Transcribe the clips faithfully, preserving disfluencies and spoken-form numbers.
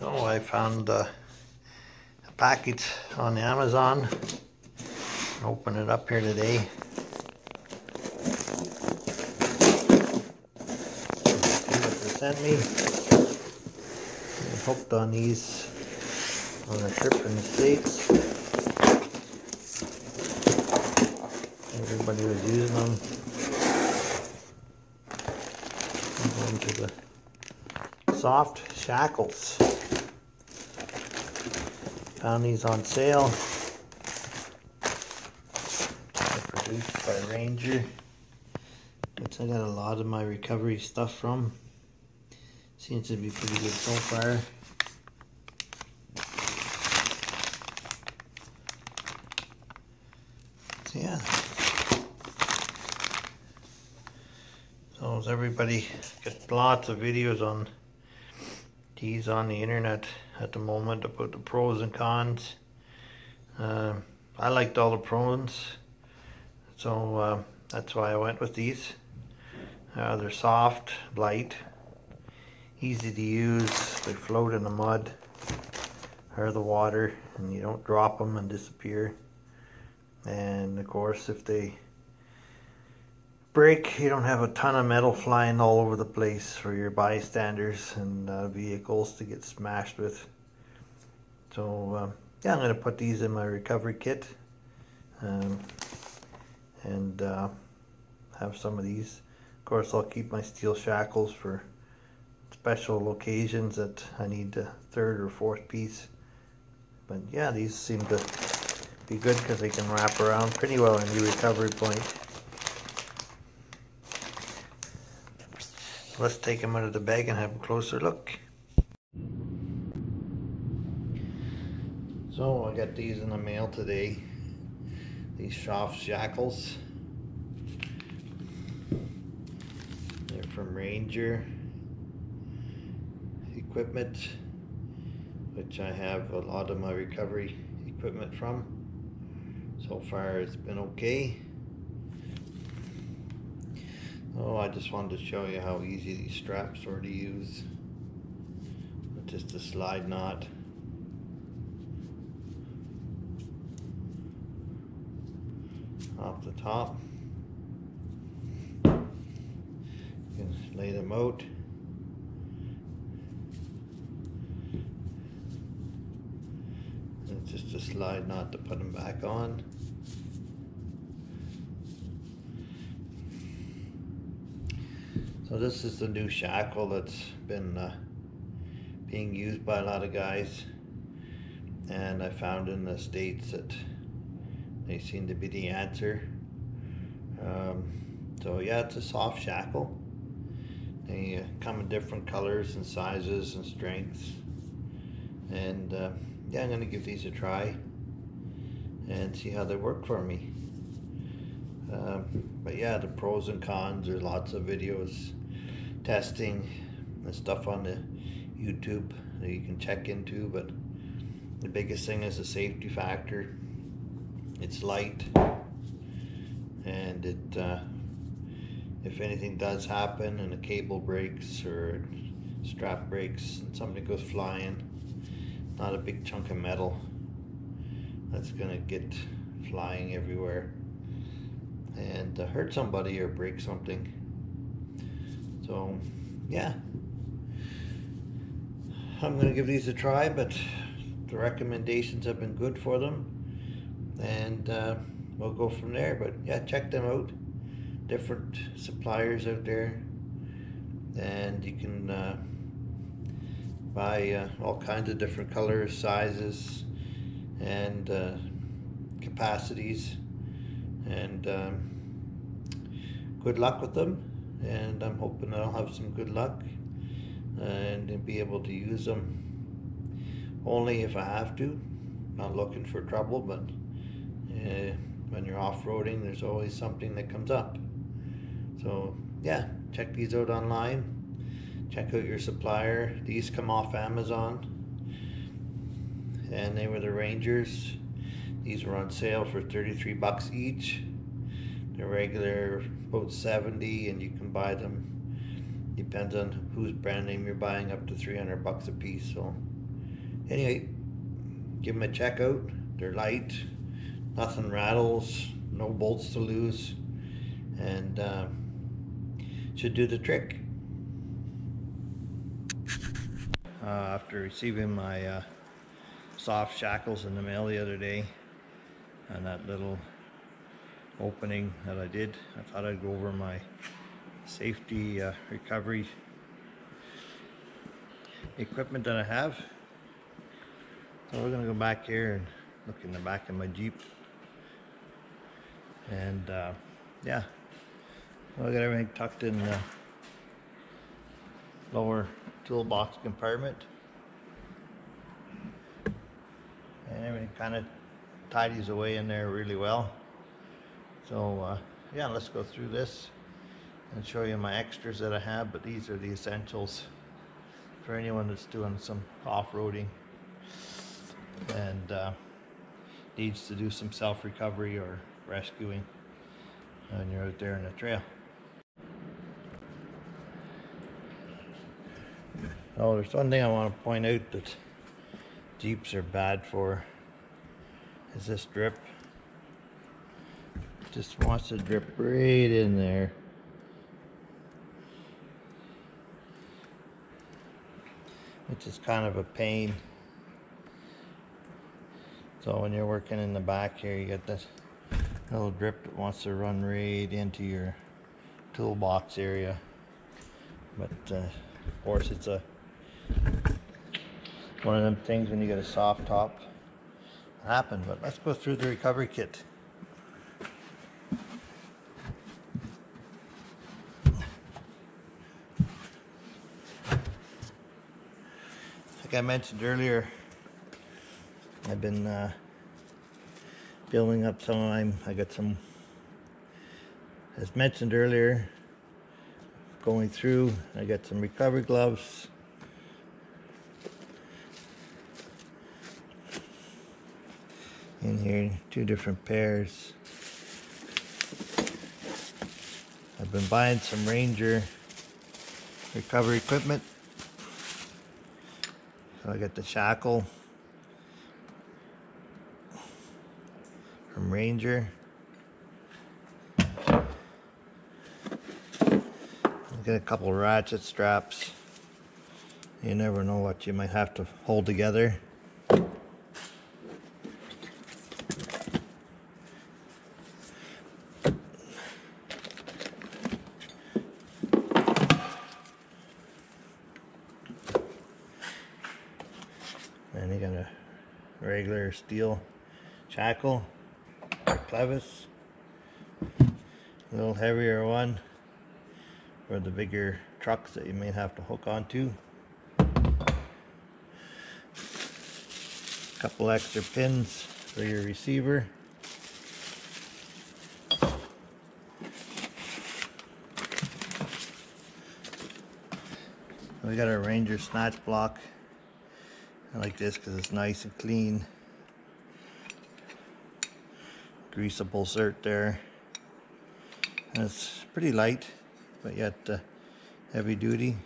Oh, I found uh, a package on the Amazon. Open it up here today. Sent me. I'm hooked on these on a trip in the States. Everybody was using them. I'm going to the soft shackles. Found these on sale. They're produced by Ranger, which I got a lot of my recovery stuff from. Seems to be pretty good so far. So yeah. So as everybody got lots of videos on these on the internet at the moment about the pros and cons. Uh, I liked all the pros, so uh, that's why I went with these. Uh, they're soft, light. Easy to use. They float in the mud or the water and you don't drop them and disappear. And of course, if they break, you don't have a ton of metal flying all over the place for your bystanders and uh, vehicles to get smashed with. So um, yeah, I'm going to put these in my recovery kit um, and uh, have some of these. Of course, I'll keep my steel shackles for special occasions that I need a third or fourth piece. But yeah, these seem to be good because they can wrap around pretty well in your recovery point. Let's take them out of the bag and have a closer look. So I got these in the mail today, these soft shackles. They're from Ranger equipment, which I have a lot of my recovery equipment from. So far it's been okay. Oh, I just wanted to show you how easy these straps are to use with just a slide knot. Off the top, you can lay them out. Just a slide knot to put them back on. So this is the new shackle that's been uh, being used by a lot of guys, and I found in the States that they seem to be the answer. Um, so yeah, it's a soft shackle. They uh, come in different colors and sizes and strengths, and uh, yeah, I'm going to give these a try and see how they work for me. Um, but yeah, the pros and cons, there's lots of videos, testing and stuff on the YouTube that you can check into, but the biggest thing is the safety factor. It's light, and it, uh, if anything does happen and a cable breaks or strap breaks and something goes flying, not a big chunk of metal that's going to get flying everywhere and uh, hurt somebody or break something. So yeah, I'm going to give these a try, but the recommendations have been good for them, and uh, we'll go from there. But yeah, check them out, different suppliers out there, and you can uh, buy uh, all kinds of different colors, sizes, and uh, capacities, and um, good luck with them. And I'm hoping I'll have some good luck and be able to use them only if I have to. Not looking for trouble, but uh, when you're off-roading, there's always something that comes up. So yeah, check these out online. Check out your supplier. These come off Amazon, and they were the Rangers. These were on sale for thirty-three bucks each. They're regular about seventy, and you can buy them, depends on whose brand name you're buying, up to three hundred bucks a piece. So Anyway, give them a check out. They're light, nothing rattles, no bolts to lose, and uh, should do the trick. Uh, after receiving my uh, soft shackles in the mail the other day, and that little opening that I did, I thought I'd go over my safety uh, recovery equipment that I have. So we're gonna go back here and look in the back of my Jeep, and uh, yeah, I got everything tucked in the lower toolbox compartment, and everything kind of tidies away in there really well. So uh, yeah, let's go through this and show you my extras that I have, but these are the essentials for anyone that's doing some off-roading and uh, needs to do some self-recovery or rescuing when you're out there in the trail. Oh, there's one thing I want to point out that Jeeps are bad for, is this drip. Just wants to drip right in there. Which is kind of a pain. So when you're working in the back here, you get this little drip that wants to run right into your toolbox area. But uh, of course, it's a one of them things when you get a soft top, it happens. But let's go through the recovery kit. Like I mentioned earlier, I've been uh, building up some time. I got some, as mentioned earlier, going through. I got some recovery gloves. In here, two different pairs. I've been buying some Ranger recovery equipment. So I got the shackle from Ranger. I got a couple ratchet straps. You never know what you might have to hold together. And you got a regular steel shackle, clevis, a little heavier one for the bigger trucks that you may have to hook onto. A couple extra pins for your receiver. We got a Ranger snatch block. I like this because it's nice and clean. Greasable cert there. And it's pretty light, but yet uh, heavy duty.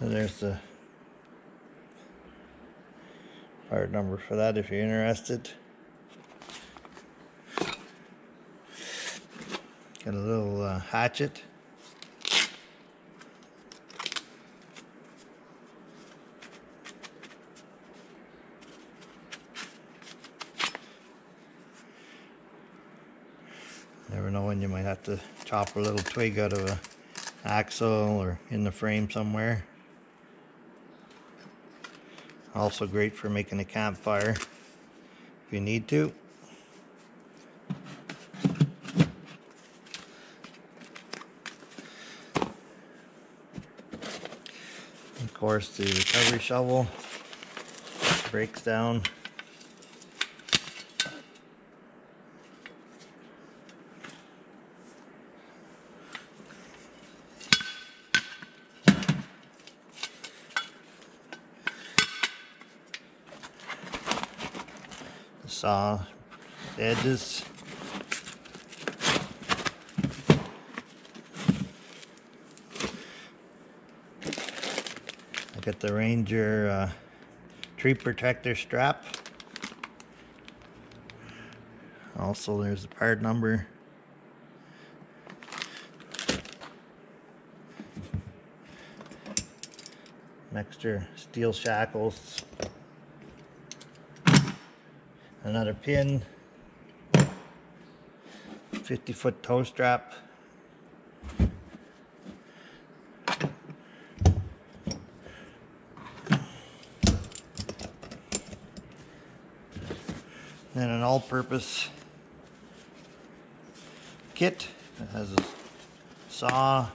And there's the part number for that if you're interested. Got a little uh, hatchet. Never know when you might have to chop a little twig out of an axle or in the frame somewhere. Also great for making a campfire if you need to. Of course, the recovery shovel breaks down. The saw edges. Look at the Ranger uh, tree protector strap. Also, there's the part number. Extra steel shackles. Another pin. fifty foot tow strap. Then an all-purpose kit that has a saw,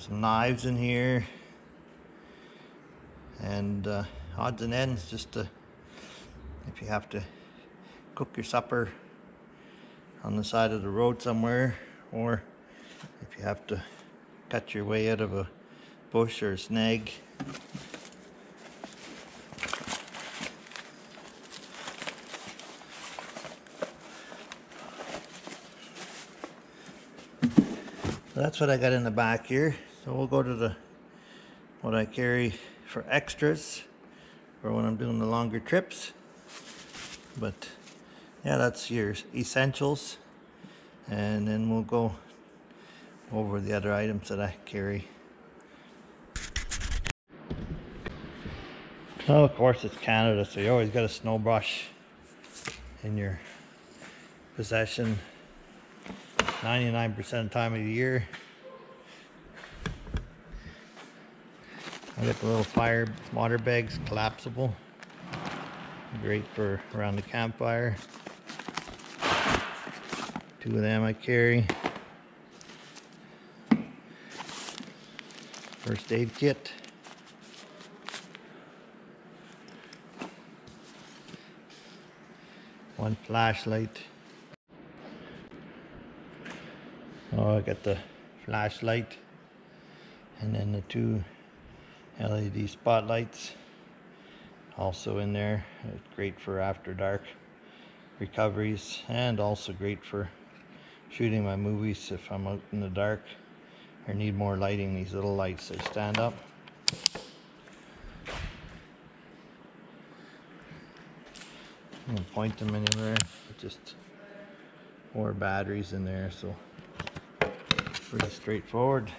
some knives in here, and uh, odds and ends, just to, if you have to cook your supper on the side of the road somewhere, or if you have to cut your way out of a bush or a snag. So that's what I got in the back here. So we'll go to the what I carry for extras for when I'm doing the longer trips. But yeah, that's your essentials, and then we'll go over the other items that I carry. So of course it's Canada, so you always got a snow brush in your possession ninety-nine percent of the time of the year. I got the little fire water bags, collapsible. Great for around the campfire. Two of them I carry. First aid kit. One flashlight. Oh, I got the flashlight and then the two L E D spotlights also in there. It's great for after dark recoveries, and also great for shooting my movies if I'm out in the dark or need more lighting. These little lights, they stand up. I'm gonna point them anywhere. Just more batteries in there, so pretty straightforward.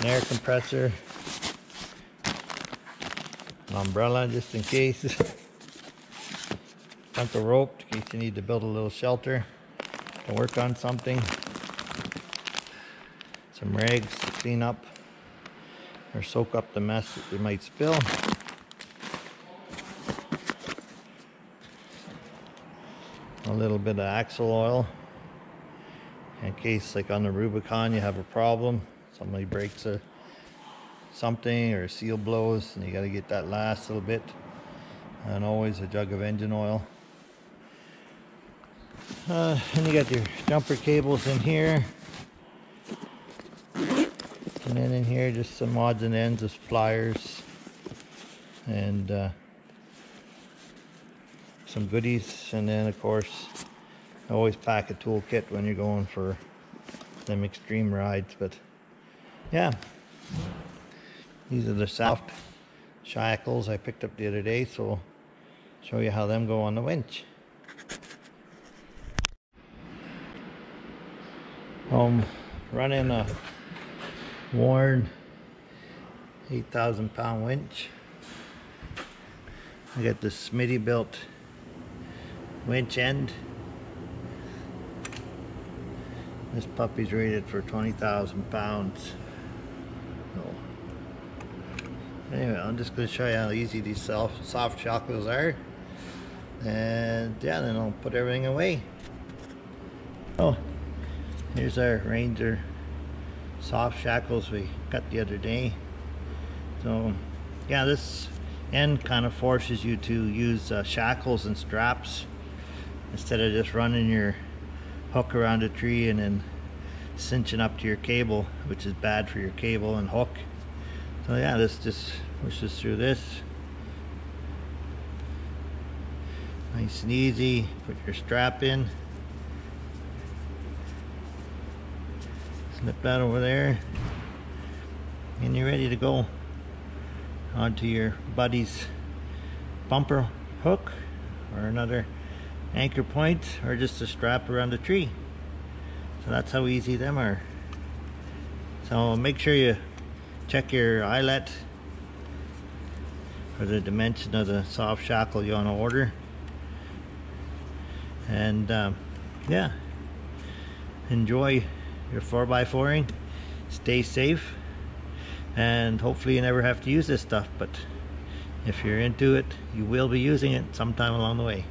An air compressor, an umbrella just in case, a chunk of rope in case you need to build a little shelter to work on something, some rags to clean up or soak up the mess that they might spill. A little bit of axle oil, in case, like on the Rubicon, you have a problem, somebody breaks a something or a seal blows and you got to get that last little bit, and always a jug of engine oil. Uh, and you got your jumper cables in here, and then in here just some odds and ends of pliers and uh, some goodies, and then of course always pack a tool kit when you're going for them extreme rides. But yeah, these are the soft shackles I picked up the other day, so I'll show you how them go on the winch. I'm running a worn eight thousand pound winch. I got this Smittybilt winch end. This puppy's rated for twenty thousand pounds. So anyway, I'm just going to show you how easy these soft, soft shackles are. And yeah, then I'll put everything away. Oh, here's our Ranger soft shackles we got the other day. So yeah, this end kind of forces you to use uh, shackles and straps instead of just running your hook around a tree and then cinching up to your cable, which is bad for your cable and hook. So yeah, this just pushes through this. Nice and easy. Put your strap in. Snip that over there. And you're ready to go onto your buddy's bumper hook or another anchor point or just a strap around the tree. So that's how easy them are. So make sure you check your eyelet for the dimension of the soft shackle you want to order. And um, yeah, enjoy your four by four-ing, stay safe, and hopefully you never have to use this stuff, but if you're into it, you will be using it sometime along the way.